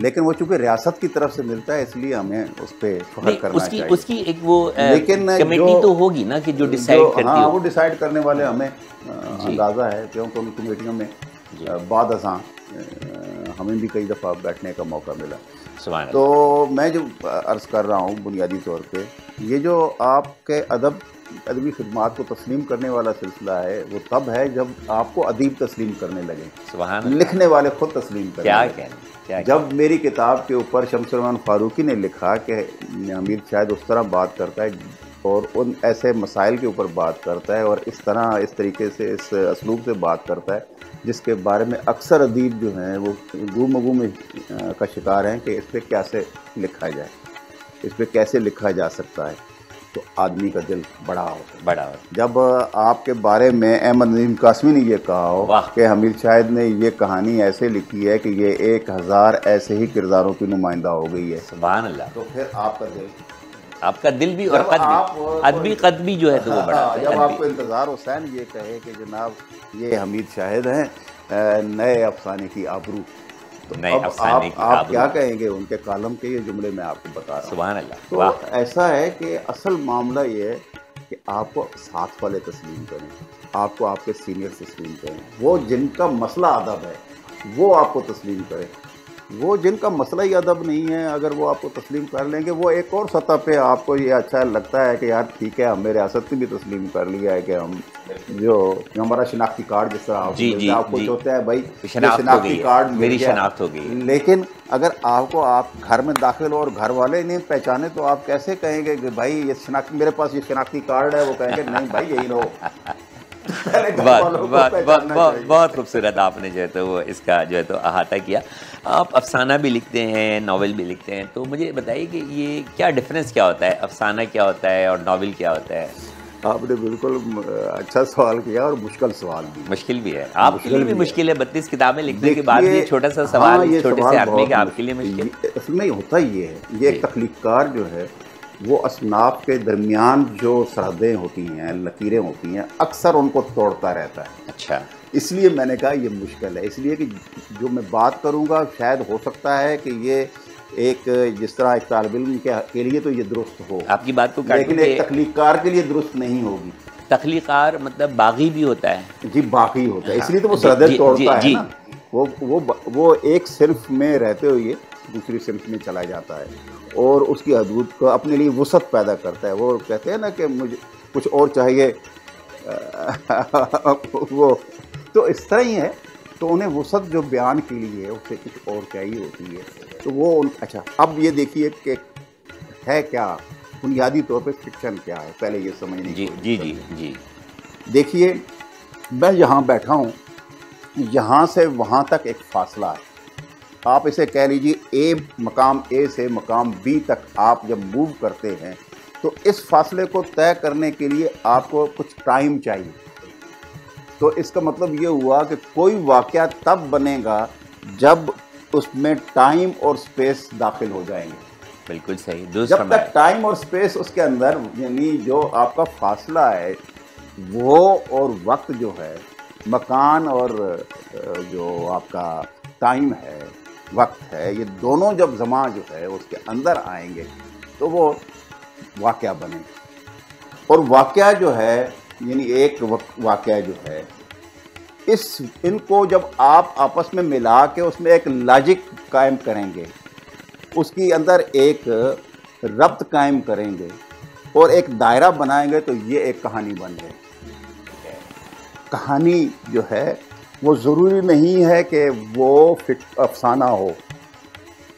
लेकिन वो चूँकि रियासत की तरफ से मिलता है इसलिए हमें उस पर फख्र करना उसकी, चाहिए। उसकी एक वो लेकिन कमेटी तो होगी ना कि जो डिसाइड करती है। हाँ, वो डिसाइड करने वाले हमें अंदाज़ा है, क्योंकि उन कमेटियों में बाद अज़ां हमें भी कई दफ़ा बैठने का मौका मिला। तो मैं जो अर्ज़ कर रहा हूँ बुनियादी तौर पे, ये जो आपके अदब अदबी खिदमात को तस्लीम करने वाला सिलसिला है वो तब है जब आपको अदीब तस्लीम करने लगे, लिखने वाले ख़ुद तस्लीम करने क्या लगे। क्या जब क्या? मेरी किताब के ऊपर शमसुरमान फ़ारूकी ने लिखा कि हमीद शायद उस तरह बात करता है और उन ऐसे मसाइल के ऊपर बात करता है और इस तरह इस तरीके से इस असलूब से बात करता है जिसके बारे में अक्सर अदीब जो हैं वो गुम गुम का शिकार हैं कि इस पर कैसे लिखा जाए, इस पर कैसे लिखा जा सकता है। तो आदमी का दिल बड़ा होता है, बड़ा होता। जब आपके बारे में अहमद नदीम कासमी ने यह कहा हो कि हमीद शाहिद ने ये कहानी ऐसे लिखी है कि ये एक हज़ार ऐसे ही किरदारों की नुमाइंदा हो गई है, सुभान अल्लाह, तो फिर आपका दिल आपका दिल भी और कद भी अदबी कद भी जो है तो वो बड़ा। जब आपको इंतज़ार हुसैन ये कहे कि जनाब ये हमीद शाहिद हैं नए अफसाने की आबरू, तो नहीं, अब आप, नहीं आप क्या कहेंगे उनके कालम के ये जुमले में आपको बता रहा। सुभान अल्लाह। तो ऐसा है कि असल मामला ये है कि आपको साथ वाले तस्लीम करें, आपको आपके सीनियर तस्लीम करें, वो जिनका मसला अदब है वो आपको तस्लीम करें, वो जिनका मसला ही अदब नहीं है अगर वो आपको तस्लीम कर लेंगे वो एक और सतह पे आपको ये अच्छा लगता है कि यार ठीक है हमने रियासत की भी तस्लीम कर लिया है कि हम जो हमारा शनाख्ती कार्ड जिस तरह आप जी, जी, आपको सोचते हैं भाई शनाख्ती कार्ड मेरी शनाख्त हो गई, लेकिन अगर आपको आप घर में दाखिल हो और घर वाले नहीं पहचाने तो आप कैसे कहेंगे कि भाई ये शनाख्ती मेरे पास ये शनाख्ती कार्ड है, वो कहेंगे नहीं भाई यही रहो। बहुत खूबसूरत आपने जो है तो वो इसका जो है तो अहाता किया। आप अफसाना भी लिखते हैं, नावल भी लिखते हैं, तो मुझे बताइए कि ये क्या डिफरेंस क्या होता है, अफसाना क्या होता है और नावल क्या होता है। आपने बिल्कुल अच्छा सवाल किया और मुश्किल सवाल भी मुश्किल भी है, आपके लिए भी मुश्किल है, बत्तीस किताबें लिखने के बाद ये छोटा सा सवाल छोटे से आदमी का आपके लिए मुश्किल असल में होता ही है। ये एक तख्लीकार जो है वो असनाफ के दरमियान जो सरहदें होती हैं, लकीरें होती हैं, अक्सर उनको तोड़ता रहता है। अच्छा, इसलिए मैंने कहा ये मुश्किल है, इसलिए कि जो मैं बात करूँगा शायद हो सकता है कि ये एक जिस तरह एक तालब इल्म के लिए तो ये दुरुस्त हो, आपकी बात को, लेकिन एक तख्लीकार के लिए दुरुस्त नहीं होगी। तख्लीकार मतलब बागी भी होता है। जी, बागी होता है, इसलिए तो वो सरहदें तोड़ता है ना, वो वो वो एक सिर्फ में रहते हुए दूसरी सिम्त में चला जाता है और उसकी हदूद को अपने लिए वसत पैदा करता है। वो कहते हैं ना कि मुझे कुछ और चाहिए वो तो इस तरह ही है, तो उन्हें वसत जो बयान के लिए है उससे कुछ और चाहिए होती है, तो वो उन अच्छा अब ये देखिए कि है क्या बुनियादी तौर पे फिक्शन क्या है, पहले ये समझने जी जी जी जी देखिए मैं यहाँ बैठा हूँ, यहाँ से वहाँ तक एक फासला है, आप इसे कह लीजिए ए मकाम ए से मकाम बी तक आप जब मूव करते हैं तो इस फासले को तय करने के लिए आपको कुछ टाइम चाहिए। तो इसका मतलब ये हुआ कि कोई वाक़या तब बनेगा जब उसमें टाइम और स्पेस दाखिल हो जाएंगे। बिल्कुल सही, जब तक टाइम और स्पेस उसके अंदर यानी जो आपका फासला है वो और वक्त जो है मकान और जो आपका टाइम है वक्त है, ये दोनों जब जमा जो है उसके अंदर आएंगे तो वो वाक़या बनेगा। और वाक़या जो है यानी एक वाक़या जो है इस इनको जब आप आपस में मिला के उसमें एक लॉजिक कायम करेंगे, उसके अंदर एक रब्त कायम करेंगे और एक दायरा बनाएंगे तो ये एक कहानी बन गई। कहानी जो है वो ज़रूरी नहीं है कि वो फिक अफसाना हो,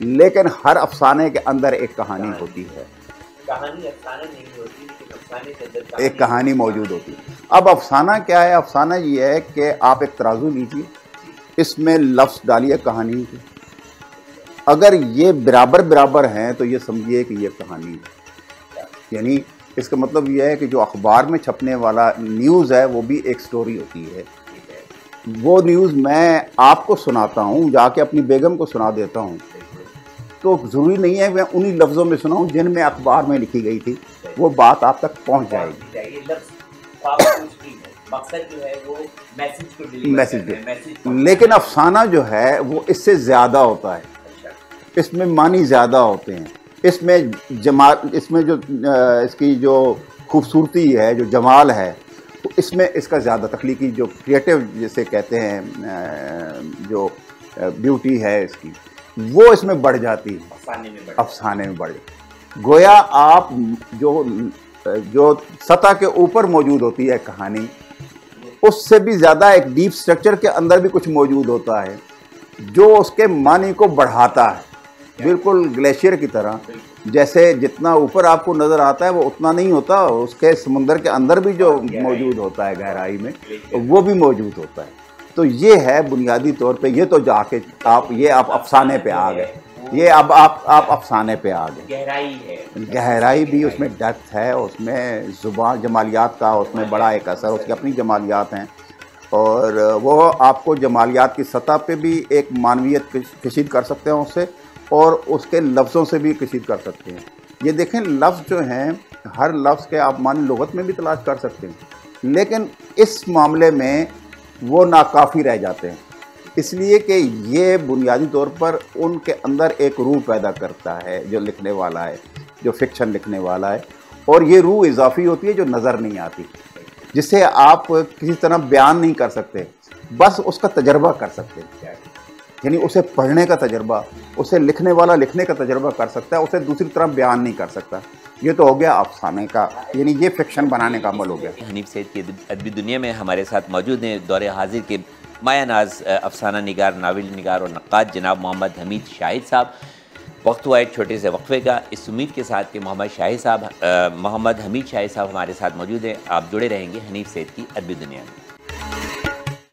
लेकिन हर अफसाने के अंदर एक कहानी होती है। कहानी अफसाना नहीं होती, लेकिन अफसाने के अंदर एक कहानी मौजूद होती है। अब अफसाना क्या है? अफसाना ये है कि आप एक तराजू लीजिए, इसमें लफ्ज़ डालिए कहानी के, अगर ये बराबर बराबर हैं तो ये समझिए कि ये कहानी है। यानी इसका मतलब यह है कि जो अखबार में छपने वाला न्यूज़ है वो भी एक स्टोरी होती है। वो न्यूज़ मैं आपको सुनाता हूँ, जाके अपनी बेगम को सुना देता हूँ, तो ज़रूरी नहीं है मैं उन्हीं लफ्ज़ों में सुनाऊँ जिनमें अखबार में लिखी गई थी, वो बात आप तक पहुँच जाएगी। मैसेज, लेकिन अफसाना जो है वो इससे ज़्यादा होता है, इसमें मानी ज़्यादा होते हैं, इसमें जमा इसमें जो इसकी जो खूबसूरती है, जो जमाल है, इसमें इसका ज़्यादा तख्लीकी जो क्रिएटिव जैसे कहते हैं जो ब्यूटी है इसकी, वो इसमें बढ़ जाती है, अफसाने में बढ़ अफसाने में बढ़ जाती। गोया आप जो जो सतह के ऊपर मौजूद होती है कहानी, उससे भी ज़्यादा एक डीप स्ट्रक्चर के अंदर भी कुछ मौजूद होता है जो उसके मानी को बढ़ाता है, बिल्कुल ग्लेशियर की तरह। जैसे जितना ऊपर आपको नज़र आता है वो उतना नहीं होता, उसके समुंदर के अंदर भी जो मौजूद होता है गहराई में वो भी मौजूद होता है। तो ये है बुनियादी तौर पे, ये तो जाके आप ये आप अफसाने पे आ गए, ये अब आप आप अफसाने पे आ गए। गहराई है, गहराई भी उसमें डेप्थ है, उसमें ज़ुबान जमालियात का उसमें बड़ा एक असर, उसकी अपनी जमालियात हैं और वो आपको जमालियात की सतह पे भी एक मानवीयत कशीद कर सकते हैं उससे, और उसके लफ्ज़ों से भी कशीद कर सकते हैं। ये देखें लफ्ज़ जो हैं, हर लफ्ज़ के आप मानी लुगत में भी तलाश कर सकते हैं, लेकिन इस मामले में वो नाकाफ़ी रह जाते हैं, इसलिए कि ये बुनियादी तौर पर उनके अंदर एक रूह पैदा करता है जो लिखने वाला है, जो फिक्शन लिखने वाला है, और ये रूह इजाफी होती है जो नज़र नहीं आती, जिसे आप किसी तरह बयान नहीं कर सकते, बस उसका तजर्बा कर सकते हैं। यानी उसे पढ़ने का तजर्बा, उसे लिखने वाला लिखने का तजर्बा कर सकता है, उसे दूसरी तरफ बयान नहीं कर सकता। ये तो हो गया अफसाने का, यानी ये फिक्शन बनाने का अमल हो गया। हनीफ सैयद की अदबी दुनिया में हमारे साथ मौजूद हैं दौरे हाजिर के माया नाज अफसाना निगार, नावल निगार और नक्काद जनाब मोहम्मद हमीद शाहिद साहब। वक्त हुआ एक छोटे से वक्फे का, इस उम्मीद के साथ कि मोहम्मद शाहिद साहब मोहम्मद हमीद शाहिद साहब हमारे साथ मौजूद हैं। आप जुड़े रहेंगे हनीफ सैयद की अदबी दुनिया में।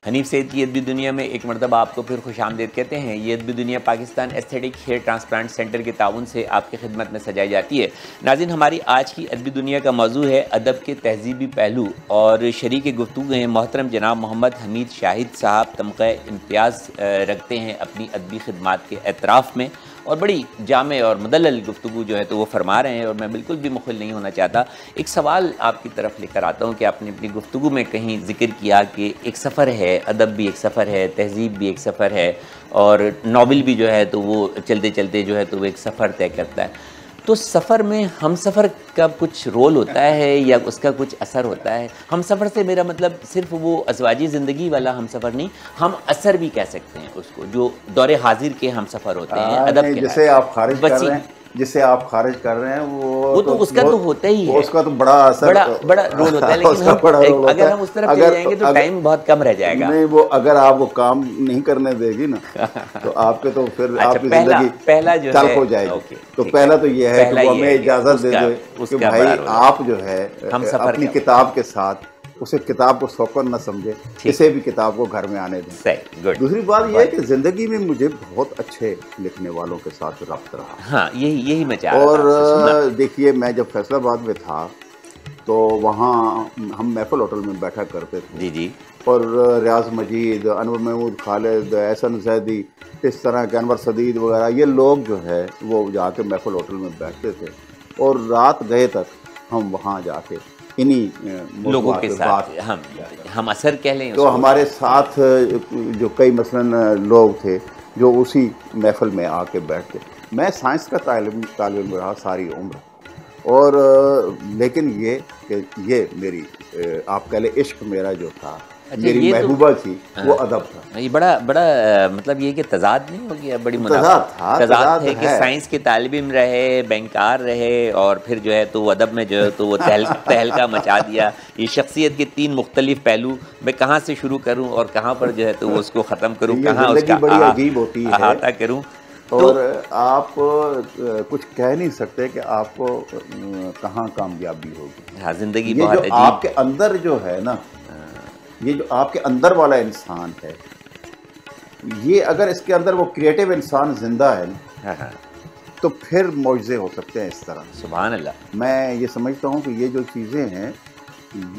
हनीफ सैयद की अदबी दुनिया में एक मरतबा आपको फिर खुश आमदेद कहते हैं। ये अदबी दुनिया Pakistan aesthetic hair transplant centre के ताउन से आपकी खिदमत में सजाई जाती है। नाजिन, हमारी आज की अदबी दुनिया का मौजू है अदब के तहजीबी पहलू, और शरीक गुफ्तगू हैं मोहतरम जनाब मोहम्मद हमीद शाहिद साहब। तमक़ा इम्तियाज़ रखते हैं अपनी अदबी खिदमात के एतराफ़ में, और बड़ी जामे और मुदल्लल गुफ्तगू जो है तो वो फरमा रहे हैं, और मैं बिल्कुल भी मुखिल नहीं होना चाहता। एक सवाल आपकी तरफ लेकर आता हूँ कि आपने अपनी गुफ्तगू में कहीं जिक्र किया कि एक सफ़र है, अदब भी एक सफ़र है, तहजीब भी एक सफ़र है, और नावल भी जो है तो वो चलते चलते जो है तो वो एक सफ़र तय करता है। तो सफ़र में हम सफ़र का कुछ रोल होता है या उसका कुछ असर होता है? हम सफ़र से मेरा मतलब सिर्फ वो अज़वाजी ज़िंदगी वाला हम सफ़र नहीं, हम असर भी कह सकते हैं उसको, जो दौरे हाजिर के हम सफ़र होते हैं अदब के। जैसे आप खारिज कर रहे हैं, जिसे आप खारिज कर रहे हैं वो वो तो, तो उसका तो होता ही है, उसका तो बड़ा असर बड़ा बड़ा रोल होता है, लेकिन हम, बड़ा रोल अगर हम उस तरफ चले जाएंगे तो टाइम बहुत कम रह जाएगा। नहीं, वो अगर आप वो काम नहीं करने देगी ना तो आपके तो फिर आपकी जिंदगी पहला जो है हो जाएगी। तो पहला तो ये है कि हमें इजाज़त दे दो कि भाई आप जो है अपनी किताब के साथ उसे किताब को शौकन न समझे, इसे भी किताब को घर में आने दें। दूसरी बात यह है कि ज़िंदगी में मुझे बहुत अच्छे लिखने वालों के साथ रब्त रहा। हाँ, यही यही मैं चाह रहा। और देखिए, मैं जब फैसलाबाद में था तो वहाँ हम मैपल होटल में बैठा करते थे। जी जी। और रियाज मजीद, अनवर महमूद, खालिद एहसन, जैदी, इस तरह के अनवर सदीद वगैरह, ये लोग जो है वो जाके मैपल होटल में बैठते थे, और रात गए तक हम वहाँ जाके इन्हीं लोगों के साथ हम हम असर कह लें। तो हमारे साथ जो कई मसलन लोग थे जो उसी महफल में आके बैठते। मैं साइंस का तालिब इल्म रहा सारी उम्र, और लेकिन ये कि ये मेरी आप कह लें इश्क मेरा जो था, मेरी महबूबा थी, वो अदब था। ये बड़ा बड़ा मतलब ये कि तजाद नहीं हो गया? बड़ी तजाद था, तजाद है कि साइंस के तालिब इल्म रहे, बैंकार रहे, और फिर जो है तो अदब में जो है तो वो तहल तहलका मचा दिया। ये शख्सियत के तीन मुख्तलिफ पहलू, मैं कहाँ से शुरू करूँ और कहाँ पर जो है तो उसको ख़त्म करूँ, कहाँ उसका अजीब होती है अहाता करूँ, और आप कुछ कह नहीं सकते कि आपको कहाँ कामयाबी होगी। हाँ, ज़िंदगी बहुत आपके अंदर जो है ना, ये जो आपके अंदर वाला इंसान है, ये अगर इसके अंदर वो क्रिएटिव इंसान जिंदा है हाँ हाँ। तो फिर मौजज़े हो सकते हैं इस तरह। सुभान अल्लाह। मैं ये समझता हूँ कि ये जो चीज़ें हैं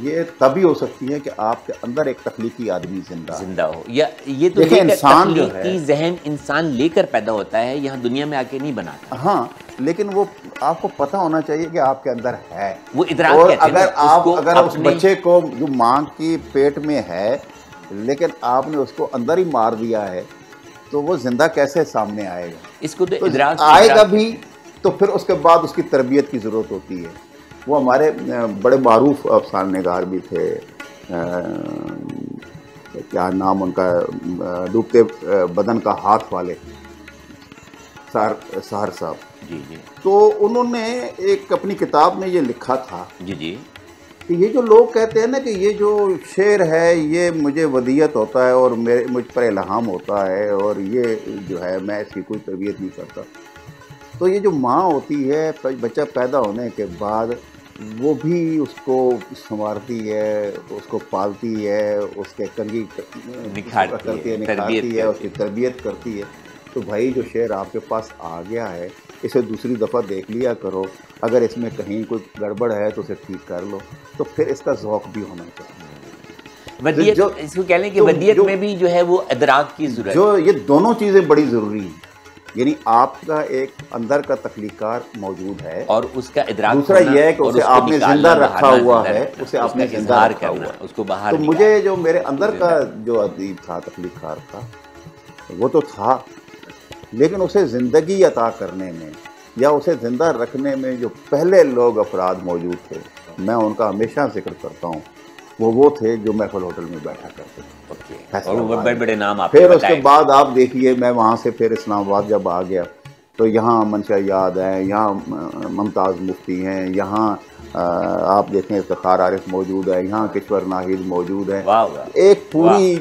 ये तभी हो सकती है कि आपके अंदर एक तख्लीकी आदमी जिंदा जिंदा हो, या ये तो इंसान जो है जहन इंसान लेकर पैदा होता है, यहाँ दुनिया में आके नहीं बनाता। हाँ, लेकिन वो आपको पता होना चाहिए कि आपके अंदर है वो इदराक। और अगर आप अगर उस बच्चे को जो माँ की पेट में है लेकिन आपने उसको अंदर ही मार दिया है तो वो जिंदा कैसे सामने आएगा? इसको तो इदराक आएगा भी, तो फिर उसके बाद उसकी तरबियत की ज़रूरत होती है। वो हमारे बड़े मारूफ अफसानेगार भी थे, क्या नाम उनका, डूबते बदन का हाथ वाले सहर साहब जी जी, तो उन्होंने एक अपनी किताब में ये लिखा था जी जी कि ये जो लोग कहते हैं ना कि ये जो शेर है ये मुझे वदियत होता है और मेरे मुझ पर इल्हाम होता है और ये जो है मैं इसकी कोई तरबियत नहीं करता, तो ये जो माँ होती है बच्चा पैदा होने के बाद वो भी उसको संवारती है, उसको पालती है, उसके कंगी करती है, निखारती है, उसकी तरबियत करती है। तो भाई जो शेर आपके पास आ गया है इसे दूसरी दफ़ा देख लिया करो, अगर इसमें कहीं कोई गड़बड़ है तो उसे ठीक कर लो, तो फिर इसका शौक़ भी होना चाहिए। वदियत जो इसको कह लें कि वदियत में भी जो है वो अदराक की ज़रूरत, जो ये दोनों चीज़ें बड़ी ज़रूरी हैं, यानी आपका एक अंदर का तख्लीकार मौजूद है और उसका इदराक, दूसरा यह है कि उसे आपने जिंदा रखा हुआ है, उसे आपने जिंदा रखा हुआ है, उसको बाहर। तो मुझे जो मेरे अंदर का जो अदीब था, तख्लीकार था, वो तो था, लेकिन उसे ज़िंदगी अता करने में या उसे ज़िंदा रखने में जो पहले लोग अफराद मौजूद थे, मैं उनका हमेशा जिक्र करता हूँ, वो वो थे जो महफल होटल में बैठा करते थे। और वो बड़े बड़े नाम आपने बताए। फिर उसके बाद आप देखिए, मैं वहाँ से फिर इस्लामाबाद जब आ गया तो यहाँ मनशा याद हैं, यहाँ मुमताज़ मुफ्ती हैं, यहाँ आप देखें इफ्तिखार आरिफ मौजूद है, यहाँ किश्वर नाहीद मौजूद है, एक पूरी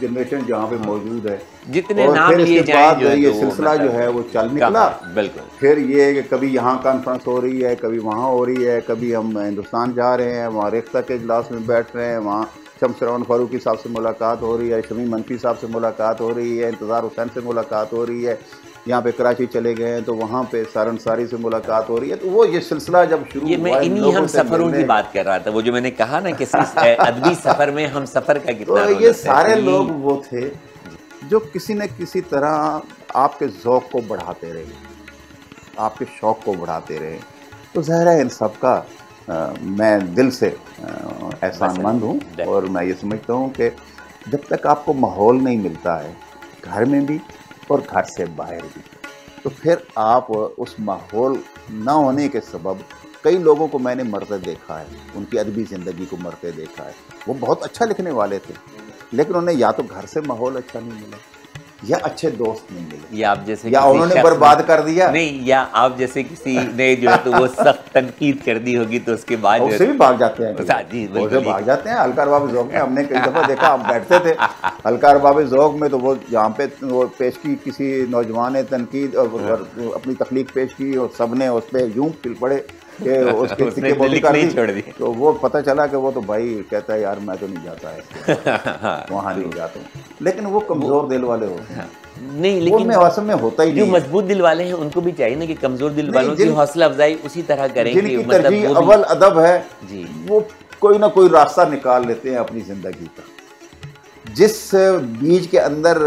जनरेशन जहाँ पे मौजूद है। जितने नाम लिए जाएं, जो ये सिलसिला जो है वो चल निकला। बिल्कुल। फिर ये कभी यहाँ कॉन्फ्रेंस हो रही है, कभी वहाँ हो रही है, कभी हम हिंदुस्तान जा रहे हैं, वहाँ रेख्ता के इजलास में बैठ रहे हैं, वहाँ शमसुरहमान फारूकी साहब से मुलाकात हो रही है, शमी मनफी साहब से मुलाकात हो रही है, इंतज़ार हुसैन से मुलाकात हो रही है, यहाँ पे कराची चले गए हैं तो वहाँ पे सारन सारी से मुलाकात हो रही है। तो वो ये सिलसिला जब शुरू हुआ, मैं इन्हीं हम सफ़रों की बात कर रहा था, वो जो मैंने कहा ना कि अदबी सफ़र में हम सफ़र का कितना, तो ये सारे लोग वो थे जो किसी न किसी तरह आपके ज़ौक़ को बढ़ाते रहे, आपके शौक़ को बढ़ाते रहे। तो ज़ाहिर है इन सब का मैं दिल से एहसानमंद हूँ और मैं ये समझता हूँ कि जब तक आपको माहौल नहीं मिलता है घर में भी और घर से बाहर भी, तो फिर आप उस माहौल ना होने के सबब, कई लोगों को मैंने मरते देखा है, उनकी अदबी ज़िंदगी को मरते देखा है। वो बहुत अच्छा लिखने वाले थे लेकिन उन्हें या तो घर से माहौल अच्छा नहीं मिला या अच्छे दोस्त नहीं मिले, या आप जैसे या उन्होंने बर्बाद कर दिया, नहीं या आप जैसे किसी ने जो है तो वो सख्त तनकीद कर दी होगी तो उसके बाद उससे भी भाग जाते हैं, उससे भाग जाते हैं। हल्का अरबाब ज़ौक़ में हमने कई दफ़ा देखा, आप बैठते थे हल्का अरबाब ज़ौक़ में, तो वो यहाँ पे वो पेश की, किसी नौजवान ने तनकीद और अपनी तख्लीक पेश की और सब ने उस पर यूँ फिल पड़े उसके उसने नहीं छोड़ दी, तो वो पता चला कि वो तो भाई कहता है यार मैं तो नहीं जाता है वहाँ, नहीं जाता हूँ। लेकिन वो कमज़ोर दिल वाले होते हैं, नहीं लेकिन वास्तव में होता ही जो मजबूत दिल वाले हैं उनको भी चाहिए ना कि कमज़ोर दिल वालों की हौसला अफजाई उसी तरह करेंगे, जिनकी तरजीह अव्वल अदब है जी, वो कोई ना कोई रास्ता निकाल लेते हैं अपनी ज़िंदगी का। जिस बीज के अंदर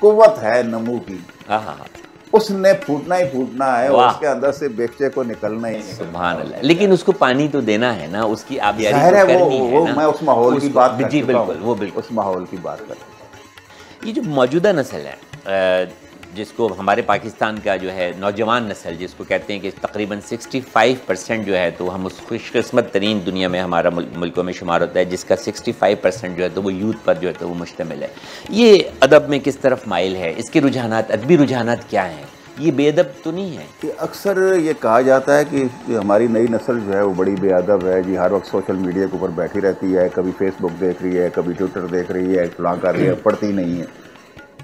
कुव्वत है नमू की, हाँ हाँ हाँ, उसने फूटना ही फूटना है और उसके अंदर से बेक्चे को निकलना ही। सुभान अल्लाह, लेकिन उसको पानी तो देना है ना, उसकी आप यारी करनी है ना। मैं उस माहौल की बात जी, बिल्कुल वो बिल्कुल उस माहौल की बात कर रहा हूँ। ये जो मौजूदा नस्ल है जिसको हमारे पाकिस्तान का जो है नौजवान नस्ल जिसको कहते हैं कि तकरीबन पैंसठ परसेंट जो है तो हम उस खुशकिस्मत तरीन दुनिया में हमारा मुल्कों में शुमार होता है जिसका पैंसठ परसेंट जो है तो वो यूथ पर जो है तो वो मुश्तमिल है। ये अदब में किस तरफ माइल है, इसके रुझानात, अदबी रुझानात क्या हैं, ये बेअदब तो नहीं है? कि अक्सर ये कहा जाता है कि हमारी नई नस्ल जो है वो बड़ी बेअदब है जी, हर वक्त सोशल मीडिया के ऊपर बैठी रहती है, कभी फेसबुक देख रही है, कभी ट्विटर देख रही है, फलां कर रही है, पढ़ती नहीं है।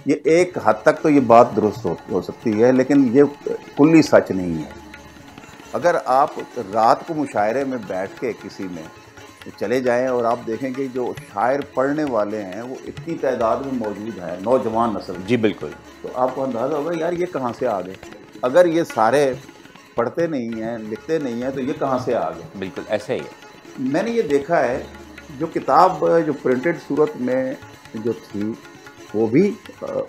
ये एक हद तक तो ये बात दुरुस्त हो, हो सकती है लेकिन ये कुल्ली सच नहीं है। अगर आप रात को मुशायरे में बैठ के किसी में चले जाएं और आप देखें कि जो शायर पढ़ने वाले हैं वो इतनी तादाद में मौजूद हैं नौजवान नस्ल जी, बिल्कुल, तो आपको अंदाज़ा होगा यार ये कहाँ से आ गए। अगर ये सारे पढ़ते नहीं हैं, लिखते नहीं हैं, तो ये कहाँ से आ गए। बिल्कुल ऐसा ही है। मैंने ये देखा है जो किताब जो प्रिंटेड सूरत में जो थी वो भी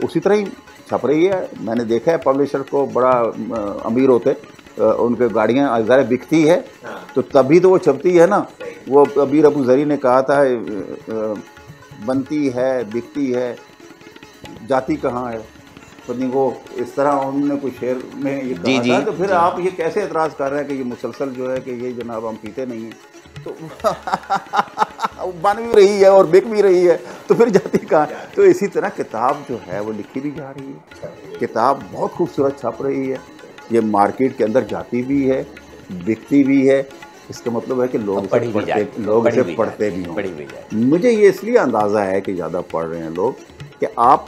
उसी तरह ही छप रही है। मैंने देखा है पब्लिशर को बड़ा अमीर होते, उनके गाड़ियाँ ज़रा बिकती है तो तभी तो वो छपती है ना। वो अबीर अबू जरी ने कहा था बनती है बिकती है जाती कहाँ है, तो नहीं वो इस तरह उन्होंने कोई शेर में ये कहा था। तो फिर आप ये कैसे एतराज़ कर रहे हैं कि ये मुसलसल जो है कि ये जनाब हम पीते नहीं हैं, तो बन भी रही है और बिक भी रही है तो फिर जाती कहाँ। तो इसी तरह किताब जो है वो लिखी भी जा रही है, किताब बहुत खूबसूरत छप रही है, ये मार्केट के अंदर जाती भी है, बिकती भी है, इसका मतलब है कि लोग पढ़ी पढ़ते लोग इसे पढ़ते भी हों। मुझे ये इसलिए अंदाज़ा है कि ज़्यादा पढ़ रहे हैं लोग कि आप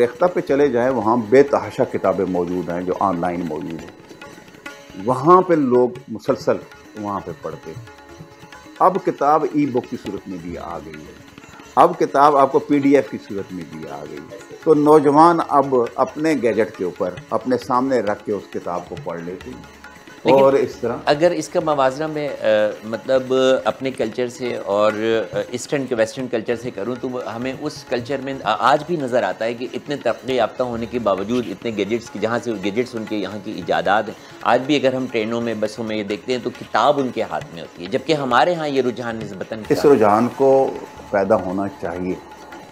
रेख्ता पे चले जाएं, वहाँ बेतहाशा किताबें मौजूद हैं जो ऑनलाइन मौजूद हैं, वहाँ पे लोग मुसलसल वहाँ पे पढ़ते हैं। अब किताब ई बुक की सूरत में भी आ गई है, अब किताब आपको पीडीएफ की सूरत में भी आ गई है। तो नौजवान अब अपने गैजेट के ऊपर अपने सामने रख के उस किताब को पढ़ लेते हैं। और इस तरह अगर इसका मवाजना में आ, मतलब अपने कल्चर से और ईस्टर्न के वेस्टर्न कल्चर से करूं तो हमें उस कल्चर में आज भी नज़र आता है कि इतने तरक्की याफ्ता होने के बावजूद इतने गैजेट्स की जहाँ से गैजेट्स उनके यहाँ की इजादात है। आज भी अगर हम ट्रेनों में बसों में ये देखते हैं तो किताब उनके हाथ में होती है, जबकि हमारे यहाँ ये रुझान निस्बतन इस रुझान को पैदा होना चाहिए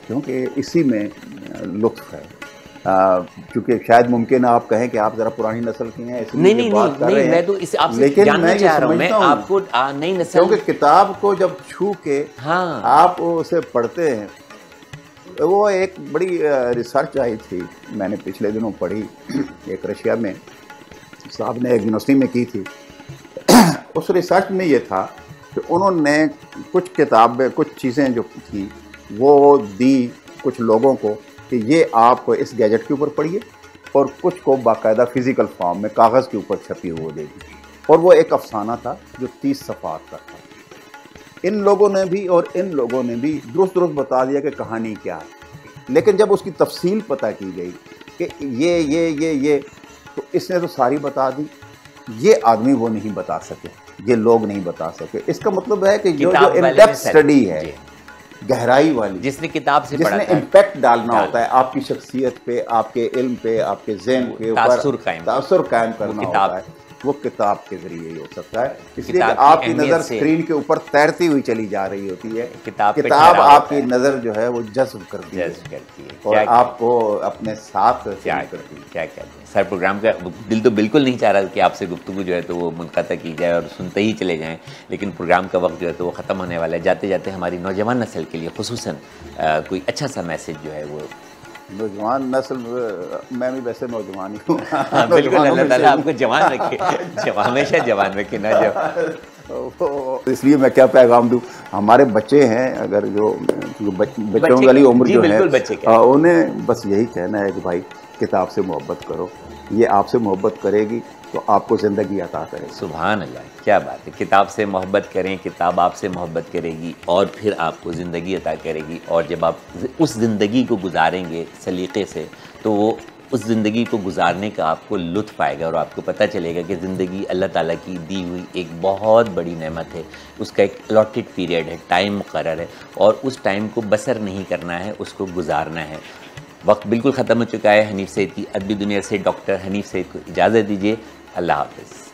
क्योंकि इसी में लुत्फ़ है। क्योंकि शायद मुमकिन है आप कहें कि आप ज़रा पुरानी नस्ल की हैं, नहीं नहीं बात कर रहे हैं, तो इसे आपसे जानना चाह रहा हूं मैं आपको नई नस्ल, क्योंकि किताब को जब छू के हाँ आप उसे पढ़ते हैं। वो एक बड़ी रिसर्च आई थी, मैंने पिछले दिनों पढ़ी, एक रशिया में साहब ने एक यूनिवर्सिटी में की थी। उस रिसर्च में ये था कि उन्होंने कुछ किताबें कुछ चीज़ें जो थी वो दी कुछ लोगों को कि ये आप इस गैजेट के ऊपर पढ़िए, और कुछ को बाकायदा फिज़िकल फॉर्म में कागज़ के ऊपर छपी हुई देगी। और वो एक अफसाना था जो तीस सफ़ात का था। इन लोगों ने भी और इन लोगों ने भी दुरुस्त दुरुस्त बता दिया कि कहानी क्या है, लेकिन जब उसकी तफसील पता की गई कि ये ये ये ये तो इसने तो सारी बता दी, ये आदमी वो नहीं बता सके, ये लोग नहीं बता सके। इसका मतलब है कि जो जो इंडेप्थ स्टडी है, गहराई वाली, जिसने किताब से जिसने इम्पैक्ट डालना होता है आपकी शख्सियत पे, आपके इल्म पे, आपके ज़हन के ऊपर तासुर कायम करना होता है, वो किताब के जरिए ही हो सकता है। इसलिए आपकी नज़र स्क्रीन के ऊपर तैरती हुई चली जा रही होती है, किताब किताब आपकी नज़र जो है वो जज्ब करती है और आपको अपने साथ करती है। क्या क्या सर, प्रोग्राम का दिल तो बिल्कुल नहीं चाह रहा कि आपसे गुफ्तगू जो है तो वो मुनक़ता की जाए और सुनते ही चले जाएँ, लेकिन प्रोग्राम का वक्त जो है तो वो ख़त्म होने वाला है। जाते जाते हमारी नौजवान नस्ल के लिए खुसूसन कोई अच्छा सा मैसेज जो है वो। नौजवान नस्ल, मैं भी वैसे नौजवान ही हूँ। बिल्कुल, अल्लाह ताला आपको जवान रखे, जवान हमेशा जवान रखे ना जवान। इसलिए मैं क्या पैगाम दूँ, हमारे बच्चे हैं अगर जो बच, बच्चों वाली उम्र जो है उन्हें बस यही कहना है कि भाई किताब से मोहब्बत करो, ये आपसे मोहब्बत करेगी तो आपको ज़िंदगी अता करे। सुभान अल्लाह, क्या बात है। किताब से मोहब्बत करें, किताब आपसे मोहब्बत करेगी और फिर आपको ज़िंदगी अता करेगी। और जब आप उस ज़िंदगी को गुजारेंगे सलीके से तो वो उस ज़िंदगी को गुजारने का आपको लुत्फ़ आएगा और आपको पता चलेगा कि ज़िंदगी अल्लाह ताला की दी हुई एक बहुत बड़ी नेमत है, उसका एक अलॉटेड पीरियड है, टाइम मुकर्रर है और उस टाइम को बसर नहीं करना है, उसको गुजारना है। वक्त बिल्कुल ख़त्म हो चुका है। हनीफ सैयद की अदबी दुनिया से डॉक्टर हनीफ सैयद को इजाज़त दीजिए। अल्लाह हाफ़िज़।